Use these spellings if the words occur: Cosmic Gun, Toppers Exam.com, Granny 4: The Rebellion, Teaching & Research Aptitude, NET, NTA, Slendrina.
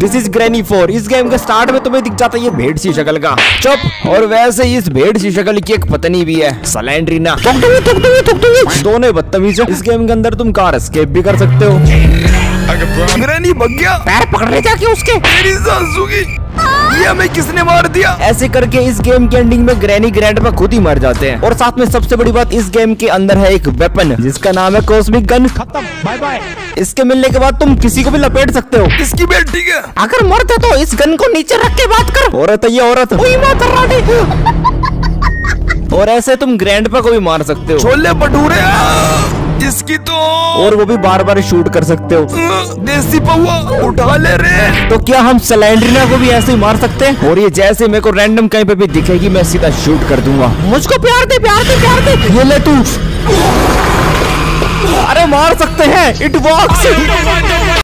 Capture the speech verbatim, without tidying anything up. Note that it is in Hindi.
This is granny four. इस गेम के स्टार्ट में तुम्हें दिख जाता है ये भेड़ सी शक्ल का चुप, और वैसे इस भेड़ सी शक्ल की एक पत्नी भी है स्लेंड्रिना। दोनों बदतमीज। इस गेम के अंदर तुम कार एस्केप भी कर सकते हो। ग्रैनी भाग गया, पैर पकड़ने जाके उसके मेरी सासू की, ये हमें किसने मार दिया। ऐसे करके इस गेम के एंडिंग में ग्रैनी ग्रैंडपा खुद ही मर जाते हैं। और साथ में सबसे बड़ी बात, इस गेम के अंदर है एक वेपन जिसका नाम है कॉस्मिक गन। खत्म, बाय बाय। इसके मिलने के बाद तुम किसी को भी लपेट सकते हो। इसकी बेट ठीक है, अगर मरते तो इस गन को नीचे रख के बात कर। औरत है ये औरत। और ऐसे तुम ग्रैंडपा को भी मार सकते हो। छोले भटूरे इसकी तो, और वो भी बार बार शूट कर सकते हो। देसी पौवा उठा ले रे। तो क्या हम स्लेंड्रिना को भी ऐसे ही मार सकते हैं? और ये जैसे मेरे को रैंडम कहीं पे भी दिखेगी मैं सीधा शूट कर दूंगा। मुझको प्यार दे प्यार दे प्यार दे, ये ले तू। अरे मार सकते हैं, इट वर्क्स।